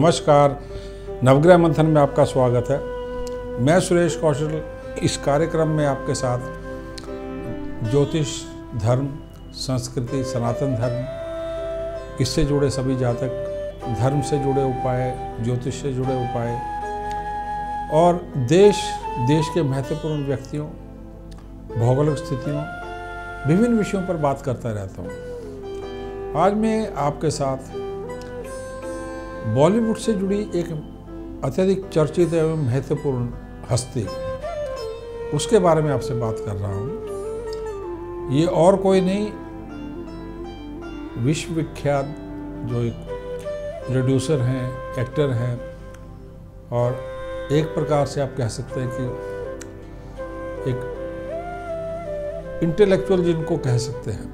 नमस्कार, नवग्रह मंथन में आपका स्वागत है। मैं सुरेश कौशल इस कार्यक्रम में आपके साथ ज्योतिष, धर्म, संस्कृति, सनातन धर्म, इससे जुड़े सभी जातक, धर्म से जुड़े उपाय, ज्योतिष से जुड़े उपाय और देश के महत्वपूर्ण व्यक्तियों, भौगोलिक स्थितियों, विभिन्न विषयों पर बात करता रहता हूँ। आज मैं आपके साथ बॉलीवुड से जुड़ी एक अत्यधिक चर्चित एवं महत्वपूर्ण हस्ती, उसके बारे में आपसे बात कर रहा हूँ। ये और कोई नहीं, विश्वविख्यात जो एक प्रोड्यूसर हैं, एक्टर हैं और एक प्रकार से आप कह सकते हैं कि एक इंटेलेक्चुअल जिनको कह सकते हैं,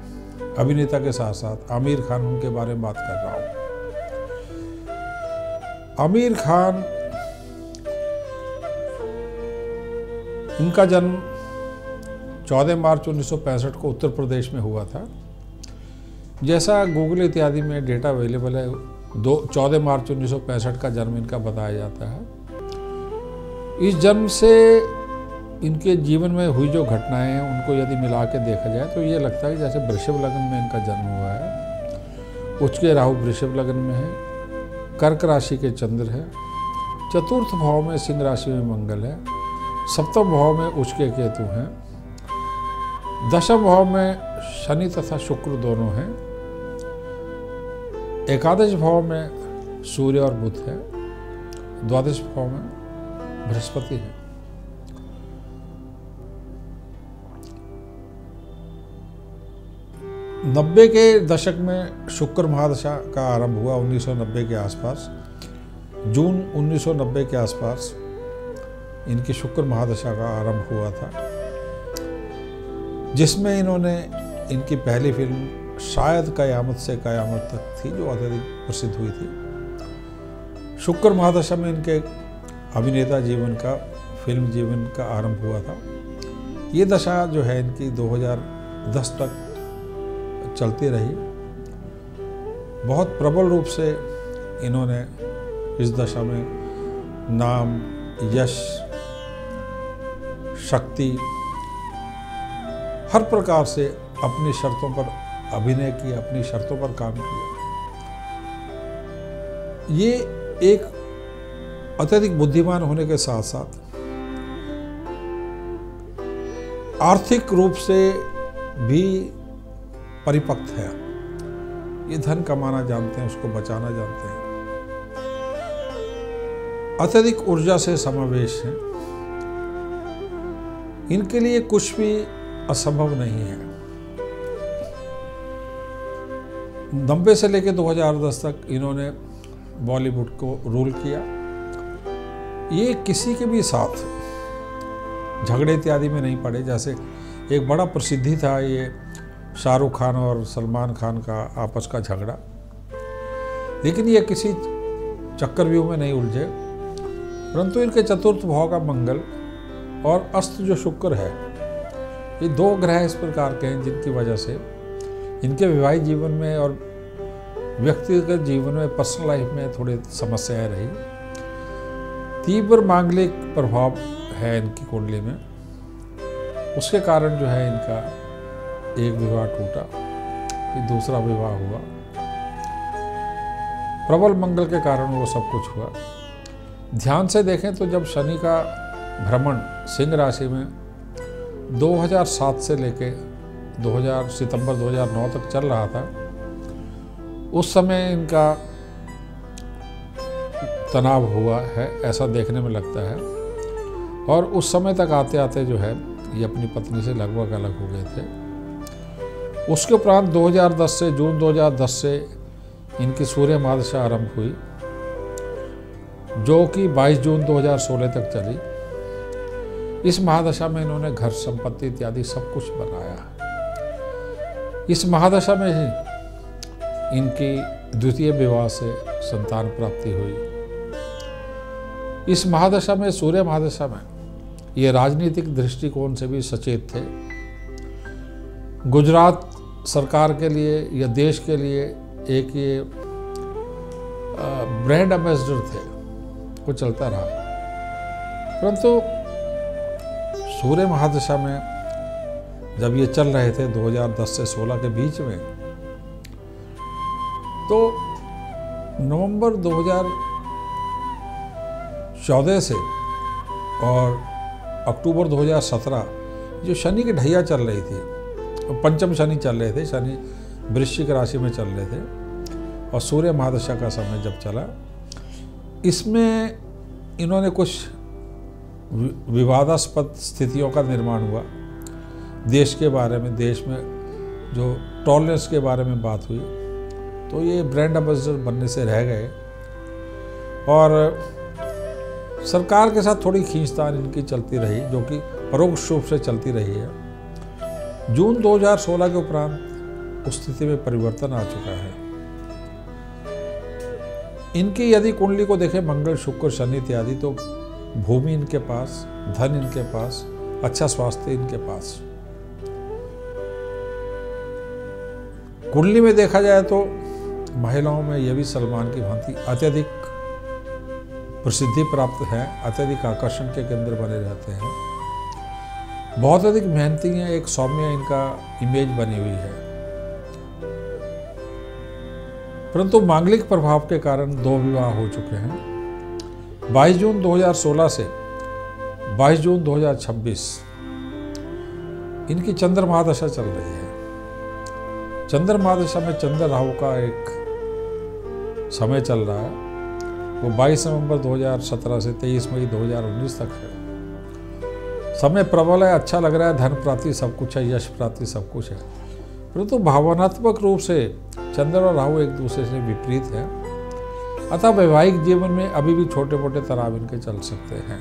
अभिनेता के साथ साथ आमिर खान, उनके बारे में बात कर रहा हूँ। आमिर खान, इनका जन्म 14 मार्च 1965 को उत्तर प्रदेश में हुआ था। जैसा गूगल इत्यादि में डेटा अवेलेबल है, 14 मार्च 1965 का जन्म इनका बताया जाता है। इस जन्म से इनके जीवन में हुई जो घटनाएं हैं, उनको यदि मिला के देखा जाए तो ये लगता है जैसे वृषभ लग्न में इनका जन्म हुआ है। उच्च के राहु वृषभ लग्न में है, कर्क राशि के चंद्र है, चतुर्थ भाव में सिंह राशि में मंगल है, सप्तम भाव में उच्च के केतु हैं, दशम भाव में शनि तथा शुक्र दोनों हैं, एकादश भाव में सूर्य और बुध है, द्वादश भाव में बृहस्पति है। नब्बे के दशक में शुक्र महादशा का आरंभ हुआ। 1990 के आसपास, जून 1990 के आसपास इनकी शुक्र महादशा का आरंभ हुआ था, जिसमें इन्होंने इनकी पहली फिल्म शायद कयामत से कयामत तक थी, जो अत्यधिक प्रसिद्ध हुई थी। शुक्र महादशा में इनके अभिनेता जीवन का, फिल्म जीवन का आरंभ हुआ था। ये दशा जो है इनकी 2010 तक चलती रही। बहुत प्रबल रूप से इन्होंने इस दशा में नाम, यश, शक्ति, हर प्रकार से अपनी शर्तों पर अभिनय किया, अपनी शर्तों पर काम किया। ये एक अत्यधिक बुद्धिमान होने के साथ साथ आर्थिक रूप से भी परिपक्व है। ये धन कमाना जानते हैं, उसको बचाना जानते हैं, अत्यधिक ऊर्जा से समावेश है। इनके लिए कुछ भी असंभव नहीं है। 90 से लेकर 2010 तक इन्होंने बॉलीवुड को रूल किया। ये किसी के भी साथ झगड़े इत्यादि में नहीं पड़े। जैसे एक बड़ा प्रसिद्धि था ये शाह रुख खान और सलमान खान का आपस का झगड़ा, लेकिन ये किसी चक्रव्यूह में नहीं उलझे। परंतु इनके चतुर्थ भाव का मंगल और अस्त जो शुक्र है, ये दो ग्रह इस प्रकार के हैं जिनकी वजह से इनके वैवाहिक जीवन में और व्यक्तिगत जीवन में, पर्सनल लाइफ में थोड़ी समस्याएं रही। तीव्र मांगलिक प्रभाव है इनकी कुंडली में, उसके कारण जो है इनका एक विवाह टूटा, फिर दूसरा विवाह हुआ। प्रबल मंगल के कारण वो सब कुछ हुआ। ध्यान से देखें तो जब शनि का भ्रमण सिंह राशि में 2007 से लेके सितंबर 2009 तक चल रहा था, उस समय इनका तनाव हुआ है, ऐसा देखने में लगता है। और उस समय तक आते आते जो है ये अपनी पत्नी से लगभग अलग हो गए थे। उसके उपरांत 2010 से, जून 2010 से इनकी सूर्य महादशा आरंभ हुई, जो कि 22 जून 2016 तक चली। इस महादशा में इन्होंने घर, संपत्ति इत्यादि सब कुछ बनाया। इस महादशा में ही इनकी द्वितीय विवाह से संतान प्राप्ति हुई। इस महादशा में, सूर्य महादशा में, ये राजनीतिक दृष्टिकोण से भी सचेत थे। गुजरात सरकार के लिए या देश के लिए एक ये ब्रांड एम्बेसडर थे, वो चलता रहा। परंतु सूर्य महादशा में जब ये चल रहे थे 2010 से 16 के बीच में, तो नवंबर 2014 से और अक्टूबर 2017 जो शनि की ढैया चल रही थी, पंचम शनि चल रहे थे, शनि वृश्चिक राशि में चल रहे थे और सूर्य महादशा का समय जब चला, इसमें इन्होंने कुछ विवादास्पद स्थितियों का निर्माण हुआ। देश के बारे में, देश में जो टॉलरेंस के बारे में बात हुई, तो ये ब्रांड एम्बेसडर बनने से रह गए और सरकार के साथ थोड़ी खींचतान इनकी चलती रही, जो कि परोक्ष रूप से चलती रही है। जून 2016 के उपरांत उस स्थिति में परिवर्तन आ चुका है। इनकी यदि कुंडली को देखें, मंगल, शुक्र, शनि इत्यादि, तो भूमि इनके पास, धन इनके पास, अच्छा स्वास्थ्य इनके पास। कुंडली में देखा जाए तो महिलाओं में यह भी सलमान की भांति अत्यधिक प्रसिद्धि प्राप्त हैं, अत्यधिक आकर्षण के केंद्र बने रहते हैं, बहुत अधिक मेहनती हैं, एक सौम्य इनका इमेज बनी हुई है। परंतु मांगलिक प्रभाव के कारण दो विवाह हो चुके हैं। 22 जून 2016 से 22 जून 2026 इनकी चंद्र महादशा चल रही है। चंद्र महादशा में चंद्र राहु का एक समय चल रहा है, वो 22 नवंबर 2017 से 23 मई 2019 तक है। समय प्रबल है, अच्छा लग रहा है, धन प्राप्ति सब कुछ है, यश प्राप्ति सब कुछ है, परंतु भावनात्मक रूप से चंद्र और राहु एक दूसरे से विपरीत है। अतः वैवाहिक जीवन में अभी भी छोटे मोटे तनाव इनके चल सकते हैं।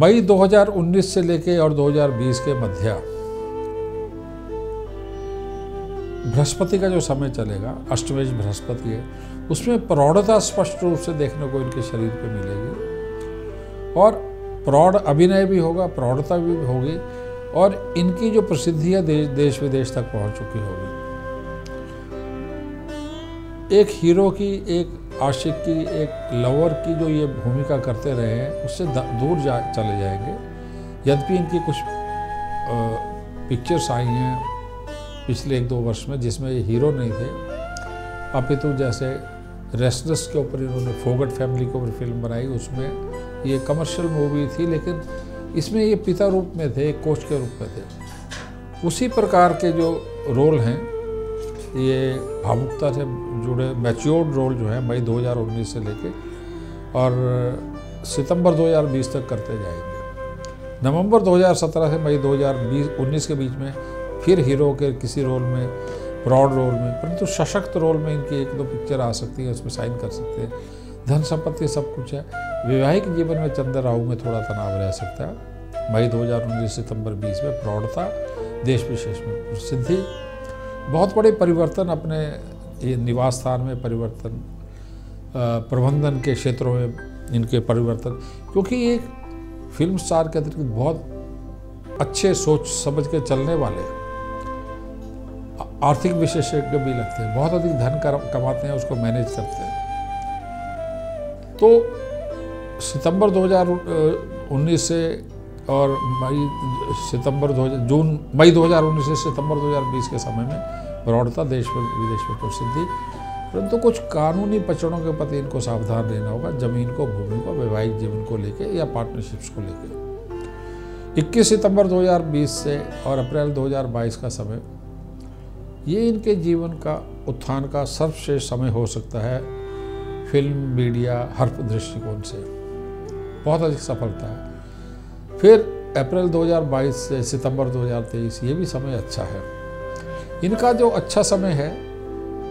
मई 2019 से लेके और 2020 के मध्य बृहस्पति का जो समय चलेगा, अष्टमेश बृहस्पति है, उसमें प्रौढ़ता स्पष्ट रूप से देखने को इनके शरीर पे मिलेगी और प्रौढ़ अभिनय भी होगा, प्रौढ़ता भी होगी और इनकी जो प्रसिद्धि है देश विदेश तक पहुंच चुकी होगी। एक हीरो की, एक आशिक की, एक लवर की जो ये भूमिका करते रहे हैं, उससे दूर चले जाएंगे। यद्यपि इनकी कुछ पिक्चर्स आई हैं पिछले 1-2 वर्ष में जिसमें ये हीरो नहीं थे, अपितु जैसे रेस्टलेस के ऊपर इन्होंने, फोगट फैमिली के ऊपर फिल्म बनाई, उसमें ये कमर्शियल मूवी थी, लेकिन इसमें ये पिता रूप में थे, कोच के रूप में थे। उसी प्रकार के जो रोल हैं, ये भावुकता से जुड़े मैच्योर्ड रोल जो है मई 2019 से लेके और सितंबर 2020 तक करते जाएंगे। नवंबर 2017 से मई 2019 के बीच में फिर हीरो के किसी रोल में, प्रौढ़ रोल में, परंतु सशक्त रोल में इनकी 1-2 पिक्चर आ सकती है, उसमें साइन कर सकते हैं। धन संपत्ति सब कुछ है। वैवाहिक जीवन में चंद्र राहु में थोड़ा तनाव रह सकता है। मई 2019 सितंबर 20 में प्रौढ़ता, देश विशेष में प्रसिद्धि, बहुत बड़े परिवर्तन अपने ये निवास स्थान में परिवर्तन, प्रबंधन के क्षेत्रों में इनके परिवर्तन, क्योंकि ये फिल्म स्टार के अतिरिक्त बहुत अच्छे सोच समझ के चलने वाले आर्थिक विशेषज्ञ भी लगते हैं, बहुत अधिक धन कमाते हैं, उसको मैनेज करते हैं। तो सितंबर 2019 से और मई 2019 से सितंबर 2020 के समय में प्रौढ़ता, देश विदेश में प्रसिद्धि, परंतु कुछ कानूनी पचड़ों के प्रति इनको सावधान रहना होगा, जमीन को, भूमि को, वैवाहिक जीवन को लेके या पार्टनरशिप्स को लेके। 21 सितंबर 2020 से और अप्रैल 2022 का समय, ये इनके जीवन का उत्थान का सर्वश्रेष्ठ समय हो सकता है। फिल्म, मीडिया, हर दृष्टिकोण से बहुत अधिक सफलता है। फिर अप्रैल 2022 से सितंबर 2023, ये भी समय अच्छा है। इनका जो अच्छा समय है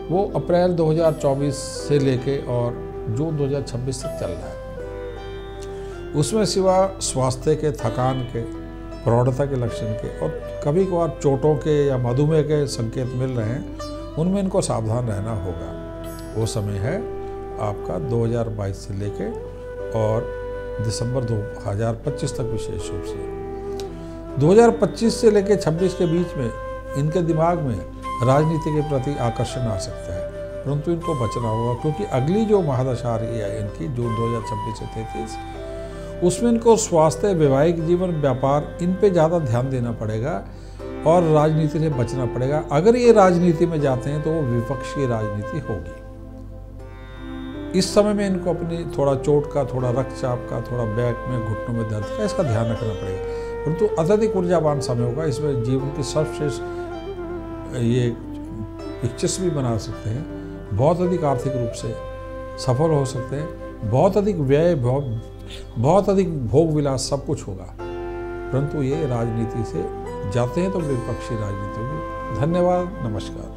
वो अप्रैल 2024 से लेके और जून 2026 तक चल रहा है। उसमें सिवा स्वास्थ्य के, थकान के, प्रौढ़ता के लक्षण के और कभी कभार चोटों के या मधुमेह के संकेत मिल रहे हैं, उनमें इनको सावधान रहना होगा। वो समय है आपका 2022 से लेके और दिसंबर 2025 तक। विशेष रूप से 2025 से लेकर 26 के बीच में इनके दिमाग में राजनीति के प्रति आकर्षण आ सकता है। परंतु इनको बचना होगा क्योंकि अगली जो महादशा आ रही है इनकी जो 2026 से 33 उसमें इनको स्वास्थ्य, वैवाहिक जीवन, व्यापार, इन पे ज़्यादा ध्यान देना पड़ेगा और राजनीति से बचना पड़ेगा। अगर ये राजनीति में जाते हैं तो वो विपक्षी राजनीति होगी। इस समय में इनको अपनी थोड़ा चोट का, थोड़ा रक्तचाप का, थोड़ा बैक में, घुटनों में दर्द का, इसका ध्यान रखना पड़ेगा। परंतु अत्यधिक ऊर्जावान समय होगा, इसमें जीवन की सबसे ये पिक्चर्स भी बना सकते हैं, बहुत अधिक आर्थिक रूप से सफल हो सकते हैं, बहुत अधिक व्यय, बहुत अधिक भोग विलास सब कुछ होगा। परंतु ये राजनीति से जाते हैं तो विपक्षी राजनीति होगी। धन्यवाद, नमस्कार।